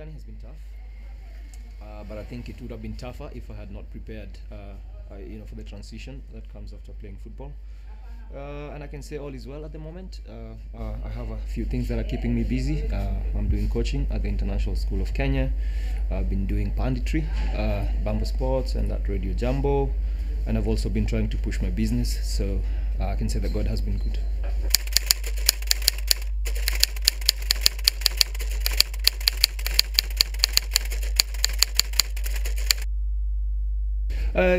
journey has been tough, but I think it would have been tougher if I had not prepared for the transition that comes after playing football. And I can say all is well at the moment. I have a few things that are keeping me busy. I'm doing coaching at the International School of Kenya. I've been doing punditry, Bamba Sports and at Radio Jambo. And I've also been trying to push my business. So I can say that God has been good.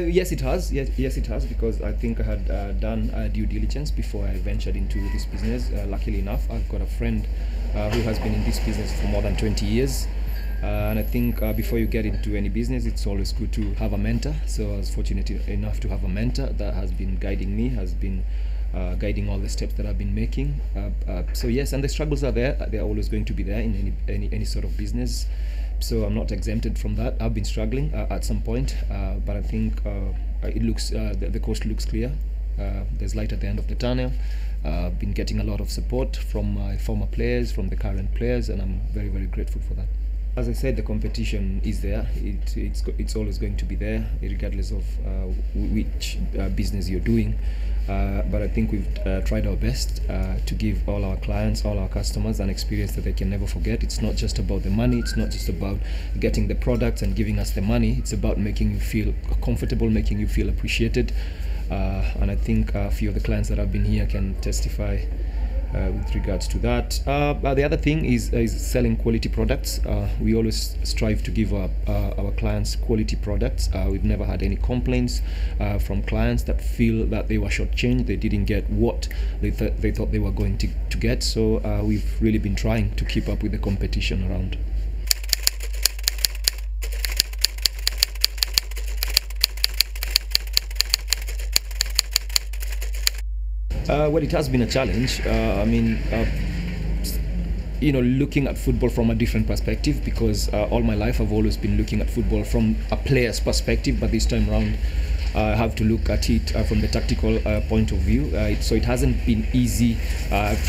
Yes, it has. Yes, it has, because I think I had done due diligence before I ventured into this business. Luckily enough, I've got a friend who has been in this business for more than 20 years. And I think before you get into any business, it's always good to have a mentor. So I was fortunate enough to have a mentor that has been guiding me, has been guiding all the steps that I've been making. So yes, and the struggles are there. They're always going to be there in any sort of business. So I'm not exempted from that. I've been struggling at some point, but I think it looks the coast looks clear. There's light at the end of the tunnel. I've been getting a lot of support from my former players, from the current players, and I'm very, very grateful for that. As I said, the competition is there. It's always going to be there, regardless of which business you're doing. But I think we've tried our best to give all our clients, all our customers, an experience that they can never forget. It's not just about the money. It's not just about getting the products and giving us the money. It's about making you feel comfortable, making you feel appreciated. And I think a few of the clients that have been here can testify with regards to that. But the other thing is selling quality products. We always strive to give our clients quality products. We've never had any complaints from clients that feel that they were shortchanged, they didn't get what they thought they were going to get. So we've really been trying to keep up with the competition around. Well, it has been a challenge. I mean, looking at football from a different perspective, because all my life I've always been looking at football from a player's perspective, but this time around I have to look at it from the tactical point of view. So it hasn't been easy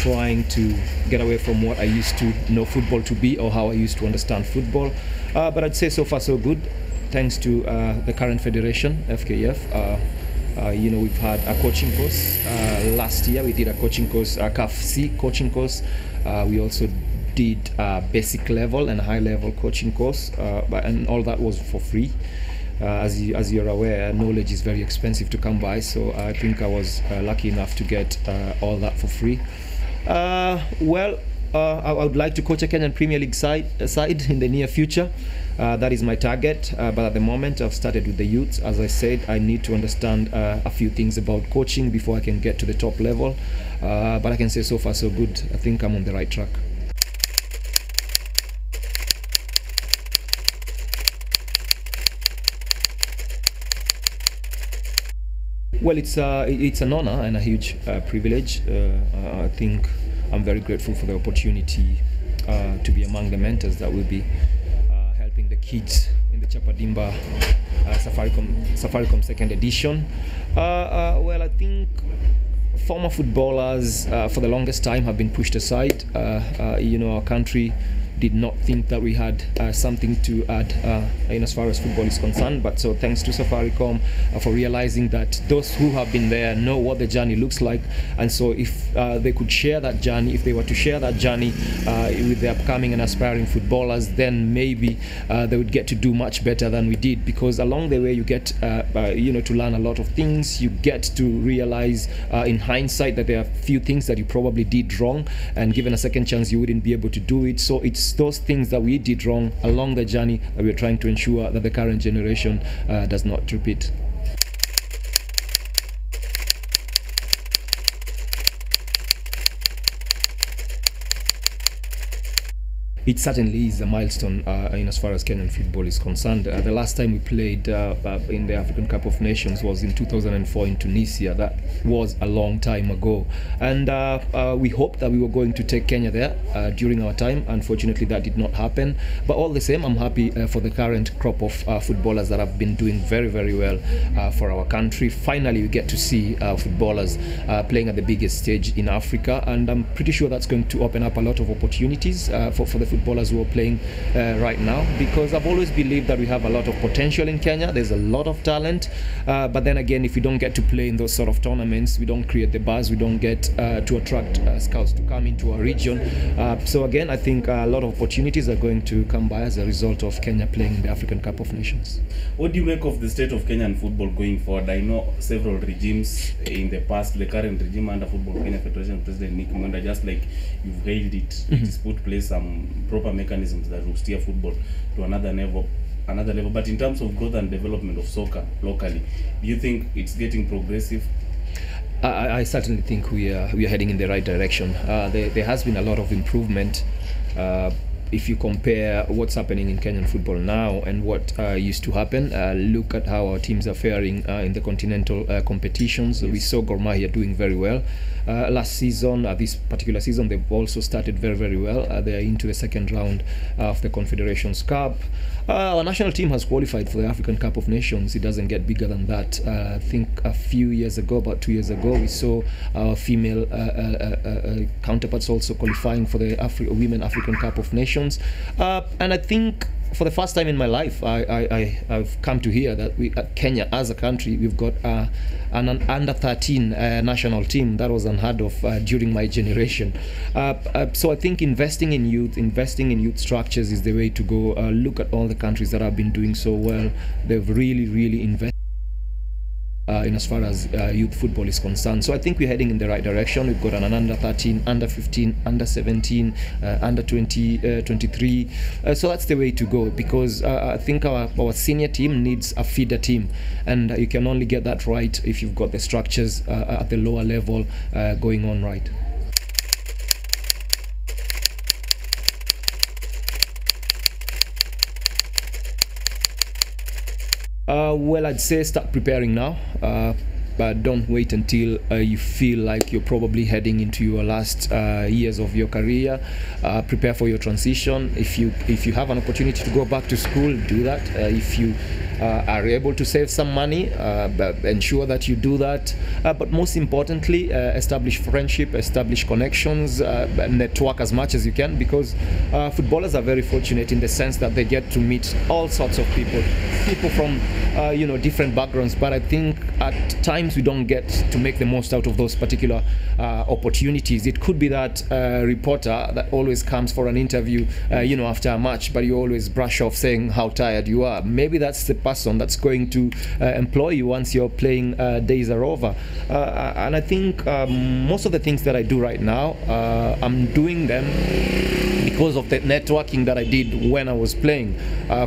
trying to get away from what I used to know football to be, or how I used to understand football. But I'd say so far so good, thanks to the current federation, FKF. We've had a coaching course. Last year we did a coaching course, a CAFC coaching course. We also did a basic level and high level coaching course, and all that was for free. As you're aware, knowledge is very expensive to come by, so I think I was lucky enough to get all that for free. I would like to coach a Kenyan Premier League side in the near future. That is my target, but at the moment I've started with the youths. As I said, I need to understand a few things about coaching before I can get to the top level, but I can say so far so good. I think I'm on the right track. Well, it's an honor and a huge privilege. I think I'm very grateful for the opportunity to be among the mentors that will be helping the kids in the Chapadimba Safaricom second edition. Well, I think former footballers for the longest time have been pushed aside. Our country did not think that we had something to add in as far as football is concerned, but so thanks to Safaricom for realizing that those who have been there know what the journey looks like, and so if they could share that journey, if they were to share that journey with the upcoming and aspiring footballers, then maybe they would get to do much better than we did, because along the way you get to learn a lot of things. You get to realize in hindsight that there are few things that you probably did wrong, and given a second chance you wouldn't be able to do it. So it's those things that we did wrong along the journey that we're trying to ensure that the current generation does not repeat. It certainly is a milestone in as far as Kenyan football is concerned. The last time we played in the African Cup of Nations was in 2004 in Tunisia. That was a long time ago. And we hoped that we were going to take Kenya there during our time. Unfortunately, that did not happen. But all the same, I'm happy for the current crop of footballers that have been doing very, very well for our country. Finally, we get to see footballers playing at the biggest stage in Africa. And I'm pretty sure that's going to open up a lot of opportunities for the footballers who are playing right now, because I've always believed that we have a lot of potential in Kenya. There's a lot of talent, but then again, if we don't get to play in those sort of tournaments, we don't create the buzz, we don't get to attract scouts to come into our region. So again, I think a lot of opportunities are going to come by as a result of Kenya playing in the African Cup of Nations. What do you make of the state of Kenyan football going forward? I know several regimes in the past, the current regime under Football Kenya Federation President Nick Munda, just like you've hailed it, just put place some proper mechanisms that will steer football to another level. But in terms of growth and development of soccer locally, do you think it's getting progressive? I certainly think we are heading in the right direction. There has been a lot of improvement. If you compare what's happening in Kenyan football now and what used to happen, look at how our teams are faring in the continental competitions. Yes. We saw Gor Mahia doing very well last season. This particular season, they've also started very, very well. They are into the second round of the Confederations Cup. Our national team has qualified for the African Cup of Nations. It doesn't get bigger than that. I think a few years ago, about 2 years ago, we saw our female counterparts also qualifying for the Women African Cup of Nations. And I think for the first time in my life, I've come to hear that we, Kenya as a country, we've got an under-13 national team. That was unheard of during my generation. So I think investing in youth structures is the way to go. Look at all the countries that have been doing so well. They've really, really invested in as far as youth football is concerned. So I think we're heading in the right direction. We've got an under-13, under-15, under-17, under-20, 23. So that's the way to go, because I think our senior team needs a feeder team. And you can only get that right if you've got the structures at the lower level going on right. Well, I'd say start preparing now, but don't wait until you feel like you're probably heading into your last years of your career. Prepare for your transition. If you have an opportunity to go back to school, do that. If you are able to save some money, but ensure that you do that. But most importantly, establish friendship, establish connections, network as much as you can, because footballers are very fortunate in the sense that they get to meet all sorts of people, from you know, different backgrounds. But I think at times we don't get to make the most out of those particular opportunities. It could be that reporter that always comes for an interview, you know, after a match, but you always brush off saying how tired you are. Maybe that's the person that's going to employ you once your playing days are over. And I think most of the things that I do right now, I'm doing them because of the networking that I did when I was playing.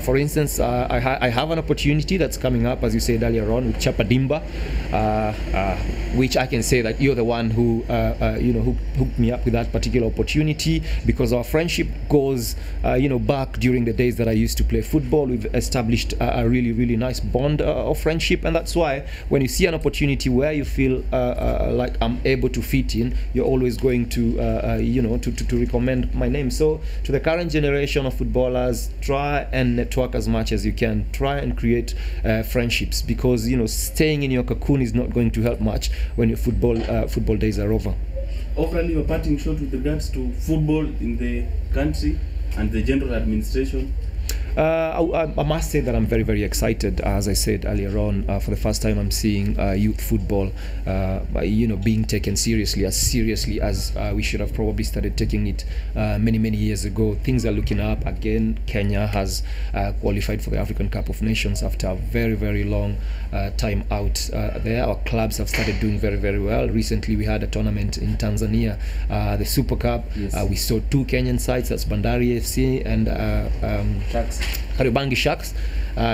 For instance, I have an opportunity that's coming up, as you said earlier on, with Chapadimba, which I can say that you're the one who you know, who hooked me up with that particular opportunity, because our friendship goes you know, back during the days that I used to play football. We've established a really, really nice bond of friendship, and that's why when you see an opportunity where you feel like I'm able to fit in, you're always going to you know, to recommend my name. So to the current generation of footballers, try and network as much as you can. Try and create friendships, because you know, staying in your cocoon is not going to help much when your football days are over. Overall, your parting shot with regards to football in the country and the general administration? I must say that I'm very, very excited. As I said earlier on, for the first time I'm seeing youth football you know, being taken seriously as we should have probably started taking it many, many years ago. Things are looking up again. Kenya has qualified for the African Cup of Nations after a very, very long time out there. Our clubs have started doing very, very well. Recently we had a tournament in Tanzania, the Super Cup. Yes. We saw two Kenyan sides, that's Bandari FC and Sharks. Kariobangi Sharks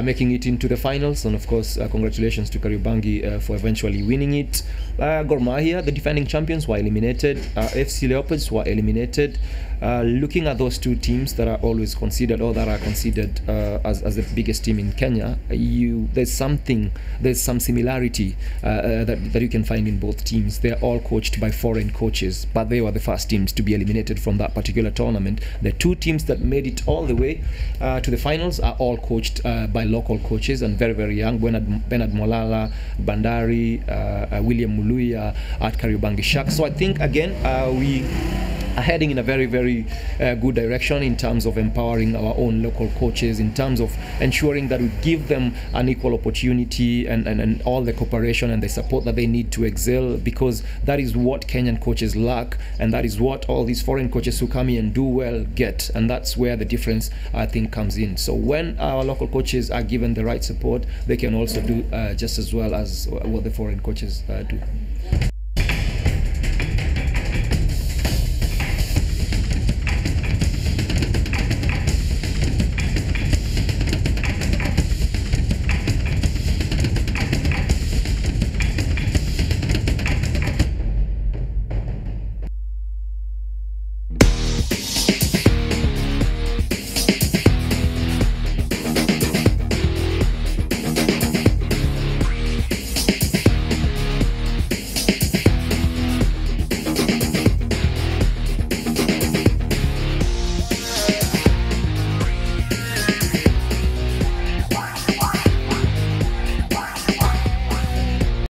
making it into the finals, and of course congratulations to Kariobangi for eventually winning it. Gor Mahia, the defending champions, were eliminated. FC Leopards were eliminated. Looking at those two teams that are always considered, or that are considered as the biggest team in Kenya, there's some similarity that you can find in both teams. They're all coached by foreign coaches, but they were the first teams to be eliminated from that particular tournament. The two teams that made it all the way to the finals are all coached by local coaches, and very, very young. Bernard Molala, Bandari, William Muluya at Kariobangi Sharks. So I think again, we are heading in a very, very good direction in terms of empowering our own local coaches, in terms of ensuring that we give them an equal opportunity and all the cooperation and the support that they need to excel, because that is what Kenyan coaches lack, and that is what all these foreign coaches who come here and do well get, and that's where the difference, I think, comes in. So when our local coaches are given the right support, they can also do just as well as what the foreign coaches do.